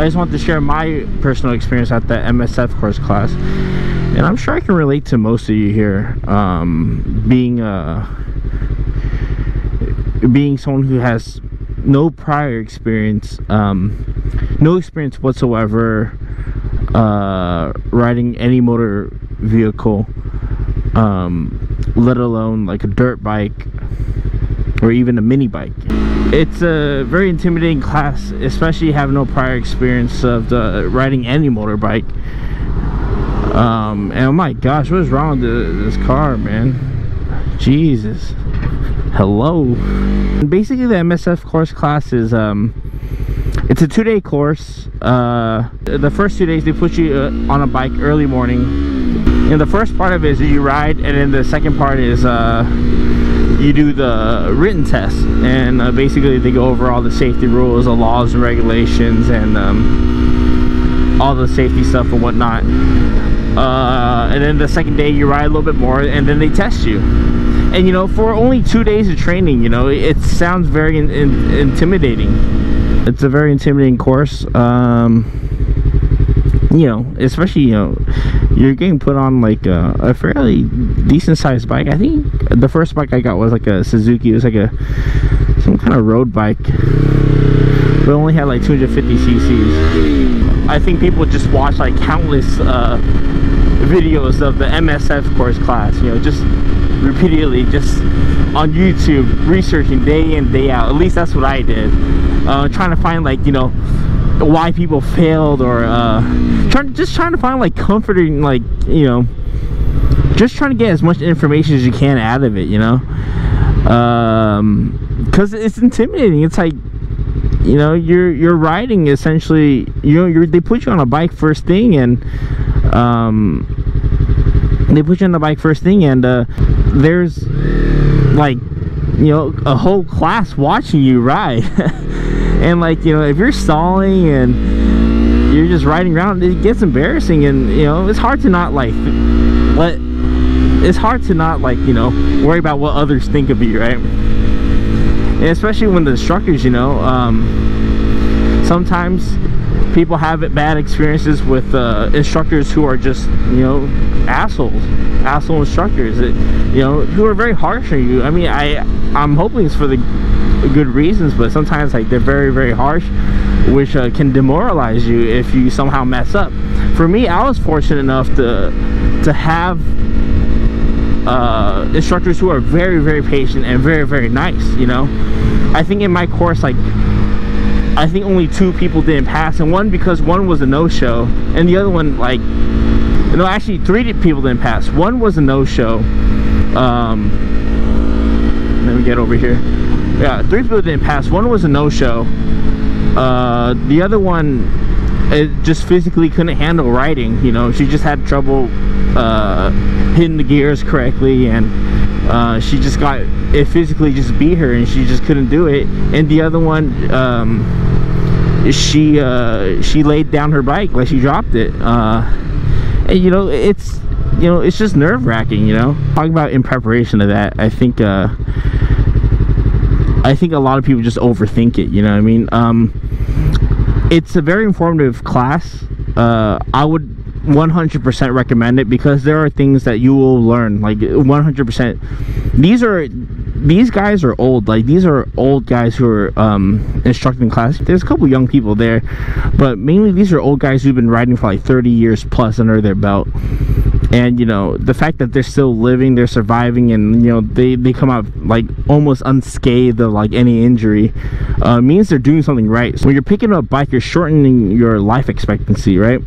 I just wanted to share my personal experience at the MSF course class, and I'm sure I can relate to most of you here. Being someone who has no prior experience, no experience whatsoever riding any motor vehicle, let alone like a dirt bike or even a mini bike. It's a very intimidating class, especially having no prior experience of riding any motorbike. And oh my gosh, what is wrong with this car, man? Jesus. Hello. Basically, the MSF course class is it's a two-day course. The first 2 days they put you on a bike early morning, and the first part of it is you ride, and then the second part is you do the written test, and basically they go over all the safety rules, the laws and regulations, and all the safety stuff and whatnot. And then the second day you ride a little bit more, and then they test you. And you know, for only 2 days of training, you know, it sounds very intimidating. It's a very intimidating course. You know, especially, you know, you're getting put on like a fairly decent sized bike. I think the first bike I got was like a Suzuki. It was like some kind of road bike, but only had like 250 cc's. I think people just watch like countless videos of the MSF course class, you know, just repeatedly, just on YouTube, researching day in, day out. At least that's what I did, trying to find like, you know, why people failed, or trying to find like comforting, like, you know, just trying to get as much information as you can out of it, you know, because it's intimidating. It's like, you know, you're riding essentially, you know, they put you on a bike first thing, and there's like, you know, a whole class watching you ride. And like, you know, if you're stalling and you're just riding around, it gets embarrassing. And you know, it's hard to not like you know, worry about what others think of you, right? And especially when the instructors, you know, sometimes people have bad experiences with instructors who are just, you know, asshole instructors that, you know, who are very harsh on you. I mean, I'm hoping it's for the good reasons, but sometimes like they're very, very harsh, which can demoralize you if you somehow mess up. For me, I was fortunate enough to have instructors who are very, very patient and very, very nice. You know, I think in my course, like, I think only two people didn't pass, and one because one was a no-show, and the other one, like, no, actually three people didn't pass. One was a no-show. Let me get over here. Yeah, three people didn't pass. One was a no-show. The other one, it just physically couldn't handle riding. You know, she just had trouble hitting the gears correctly, and she just got it, physically just beat her, and she just couldn't do it. And the other one, she laid down her bike, like she dropped it. And you know, it's just nerve-wracking, you know. Talking about in preparation of that, I think a lot of people just overthink it, you know what I mean? It's a very informative class. I would 100% recommend it, because there are things that you will learn, like 100%. These guys are old, like these are old guys who are instructing class. There's a couple young people there, but mainly these are old guys who've been riding for like 30 years plus under their belt. And you know, the fact that they're still living, they're surviving, and you know, they come out like almost unscathed of like any injury, means they're doing something right. So when you're picking up a bike, you're shortening your life expectancy, right?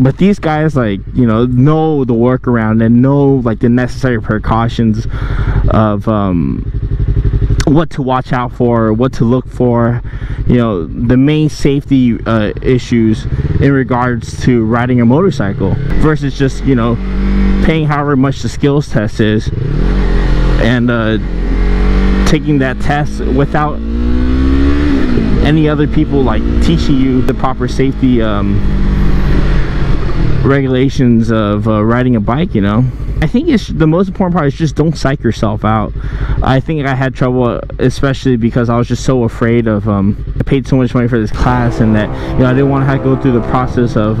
But these guys, like, you know the workaround and know like the necessary precautions of what to watch out for, what to look for, you know, the main safety issues in regards to riding a motorcycle, versus just, you know, paying however much the skills test is and taking that test without any other people like teaching you the proper safety regulations of riding a bike, you know. I think it's the most important part is just don't psych yourself out. I think I had trouble, especially because I was just so afraid of, I paid so much money for this class, and that, you know, I didn't want to have to go through the process of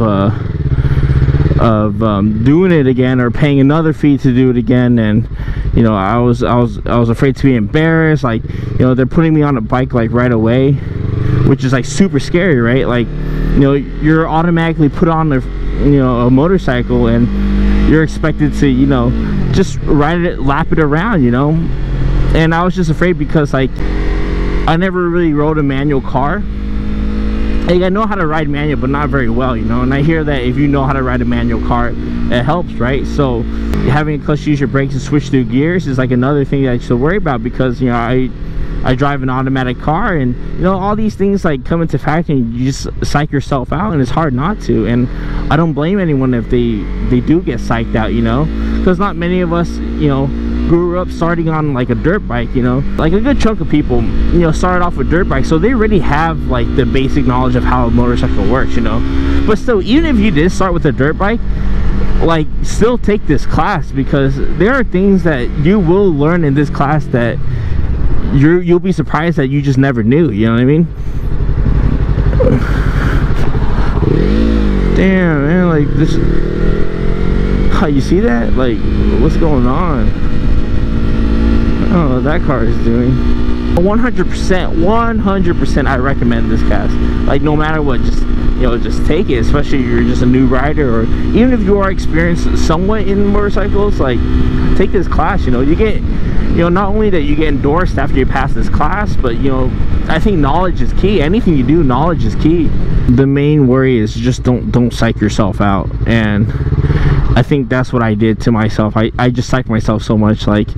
doing it again or paying another fee to do it again. And you know, I was afraid to be embarrassed, like, you know, they're putting me on a bike like right away, which is like super scary, right? Like, you know, you're automatically put on the, you know, a motorcycle, and you're expected to, you know, just ride it, lap it around, you know. And I was just afraid because, like, I never really rode a manual car. Like, I know how to ride manual, but not very well, you know. And I hear that if you know how to ride a manual car, it helps, right? So having a clutch, use your brakes, and switch through gears is like another thing that I should worry about, because, you know, I drive an automatic car, and, you know, all these things like come into factor, and you just psych yourself out, and it's hard not to. And I don't blame anyone if they do get psyched out, you know, because not many of us, you know, grew up starting on like a dirt bike, you know. Like a good chunk of people, you know, started off with dirt bikes, so they already have like the basic knowledge of how a motorcycle works, you know. But still, even if you did start with a dirt bike, like, still take this class, because there are things that you will learn in this class that you'll be surprised that you just never knew, you know what I mean? Damn, man, like this. Oh, you see that? Like, what's going on? I don't know what that car is doing. 100% I recommend this class. Like, no matter what, just, you know, just take it, especially if you're just a new rider, or even if you are experienced somewhat in motorcycles. Like, take this class, you know. You get, you know, not only that you get endorsed after you pass this class, but, you know, I think knowledge is key. Anything you do, knowledge is key. The main worry is just don't psych yourself out, and I think that's what I did to myself. I just psyched myself so much. Like,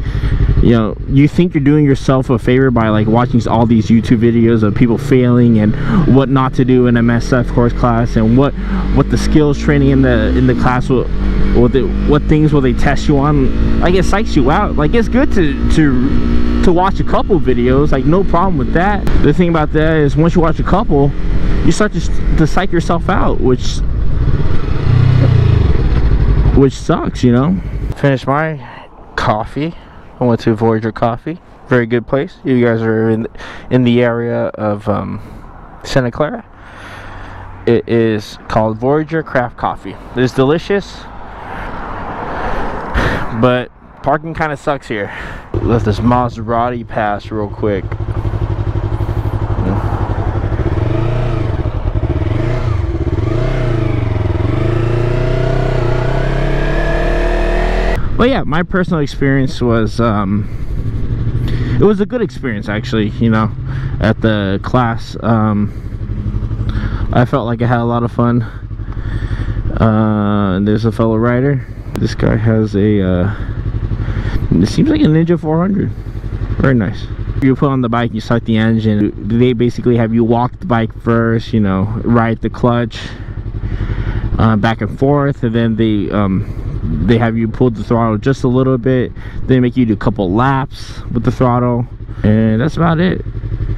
you know, you think you're doing yourself a favor by like watching all these YouTube videos of people failing, and what not to do in MSF course class, and what the skills training in the class will, what things will they test you on. Like, it psychs you out. Like, it's good to watch a couple videos, like, no problem with that. The thing about that is once you watch a couple, you start to psych yourself out, which sucks, you know. Finished my coffee. I went to Voyager Coffee. Very good place. You guys are in the area of Santa Clara. It is called Voyager Craft Coffee. It's delicious, but parking kind of sucks here. Let this Maserati pass real quick. But yeah, my personal experience was, it was a good experience, actually, you know, at the class. I felt like I had a lot of fun. There's a fellow rider. This guy has a, it seems like a Ninja 400. Very nice. You put on the bike, you start the engine. They basically have you walk the bike first, you know, ride the clutch, back and forth, and then they have you pull the throttle just a little bit, they make you do a couple laps with the throttle, and that's about it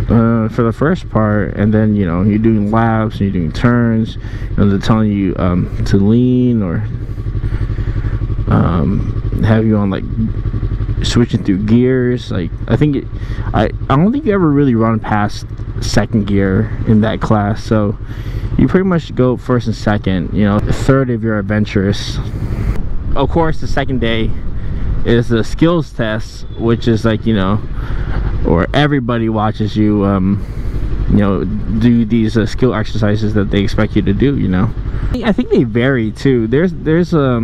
for the first part. And then, you know, you're doing laps and you're doing turns, and you know, they're telling you to lean, or have you on like switching through gears. Like, I think I don't think you ever really run past second gear in that class, so you pretty much go first and second, you know, third if you're adventurous. Of course, the second day is the skills test, which is like, you know, or everybody watches you, you know, do these skill exercises that they expect you to do, you know. I think they vary too. There's I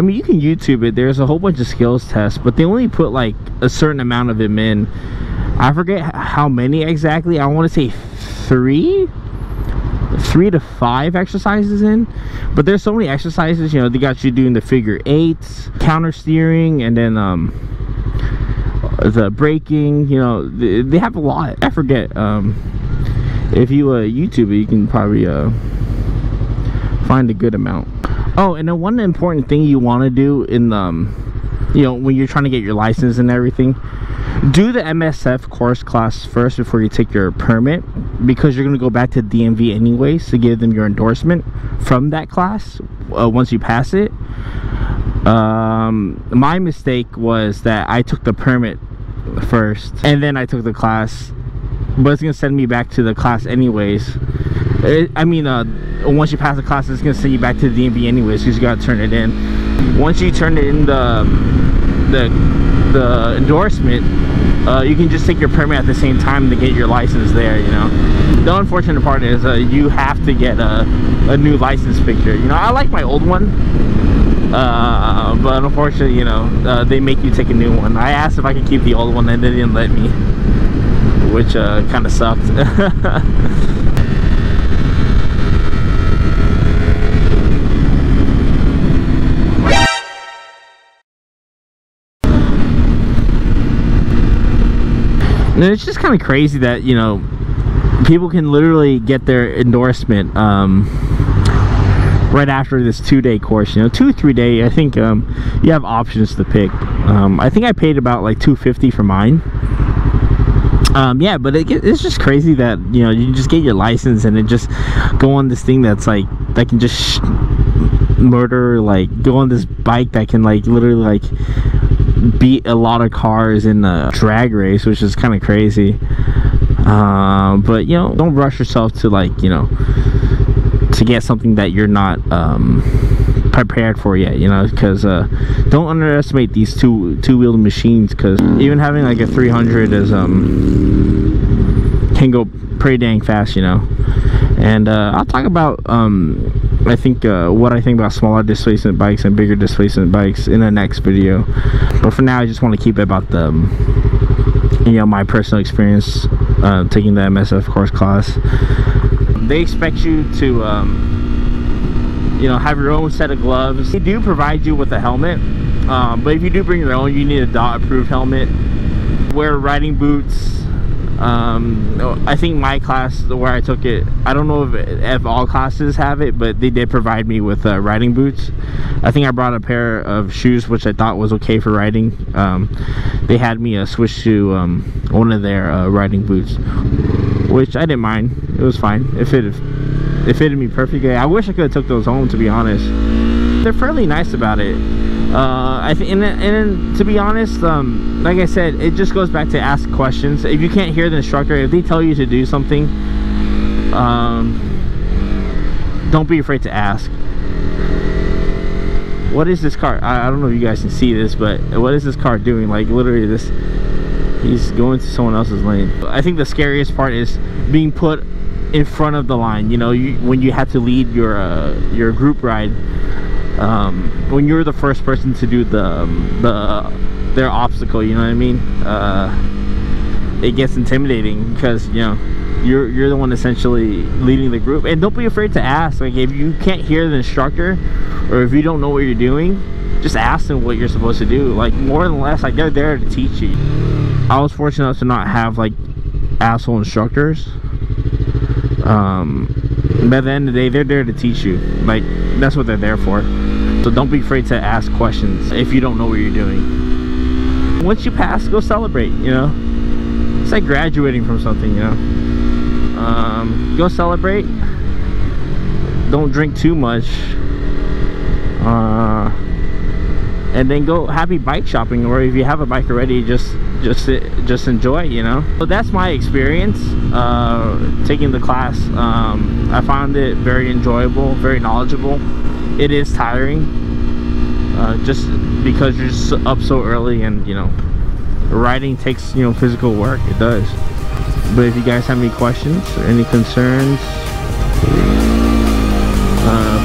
mean, you can YouTube it. There's a whole bunch of skills tests, but they only put like a certain amount of them in. I forget how many exactly. I want to say three to five exercises in, but there's so many exercises, you know. They got you doing the figure eights, counter steering, and then the braking, you know. They have a lot. I forget. If you YouTube it, you can probably find a good amount. Oh, and then one important thing you want to do in you know, when you're trying to get your license and everything, do the MSF course class first before you take your permit, because you're going to go back to DMV anyways to give them your endorsement from that class once you pass it. My mistake was that I took the permit first and then I took the class, but it's gonna send me back to the class anyways. Once you pass the class, it's gonna send you back to the DMV anyways, because you gotta turn it in. Once you turn it in the endorsement, you can just take your permit at the same time to get your license there, you know. The unfortunate part is you have to get a new license picture. You know, I like my old one, but unfortunately, you know, they make you take a new one. I asked if I could keep the old one and they didn't let me, which kind of sucked. And it's just kind of crazy that, you know, people can literally get their endorsement right after this 2-day course, you know, 2-3 day. I think you have options to pick. I think I paid about like $250 for mine. Yeah, but it's just crazy that, you know, you just get your license and it just go on this thing that's like, that can just murder, like go on this bike that can like literally like beat a lot of cars in the drag race, which is kind of crazy. But you know, don't rush yourself to, like, you know, to get something that you're not prepared for yet, you know, because don't underestimate these two-wheeled machines, because even having like a 300 is can go pretty dang fast, you know. And I'll talk about what I think about smaller displacement bikes and bigger displacement bikes in the next video. But for now, I just want to keep it about the, you know, my personal experience taking the MSF course class. They expect you to, you know, have your own set of gloves. They do provide you with a helmet, but if you do bring your own, you need a DOT approved helmet. Wear riding boots. I think my class, where I took it, I don't know if all classes have it, but they did provide me with riding boots. I think I brought a pair of shoes, which I thought was okay for riding. They had me switch to one of their riding boots, which I didn't mind. It was fine. It fitted me perfectly. I wish I could have took those home, to be honest. They're fairly nice about it. And to be honest, like I said, it just goes back to ask questions. If you can't hear the instructor, if they tell you to do something, don't be afraid to ask. What is this car? I don't know if you guys can see this, but what is this car doing? Like literally this, he's going to someone else's lane. I think the scariest part is being put in front of the line. You know, when you have to lead your group ride, when you're the first person to do their obstacle, you know what I mean? It gets intimidating because, you know, you're the one essentially leading the group. And don't be afraid to ask. Like, if you can't hear the instructor or if you don't know what you're doing, just ask them what you're supposed to do. Like, more than less, like, they're there to teach you. I was fortunate enough to not have like asshole instructors. By the end of the day, they're there to teach you. Like, that's what they're there for. So don't be afraid to ask questions if you don't know what you're doing. Once you pass, go celebrate, you know? It's like graduating from something, you know? Go celebrate. Don't drink too much. And then go happy bike shopping, or if you have a bike already, just enjoy, you know. So that's my experience taking the class. I found it very enjoyable, very knowledgeable. It is tiring, just because you're just up so early, and you know, riding takes, you know, physical work. It does. But if you guys have any questions or any concerns,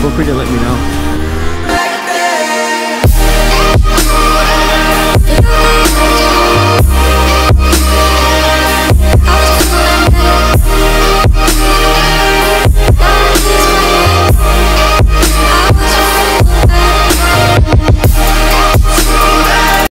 feel free to let me know.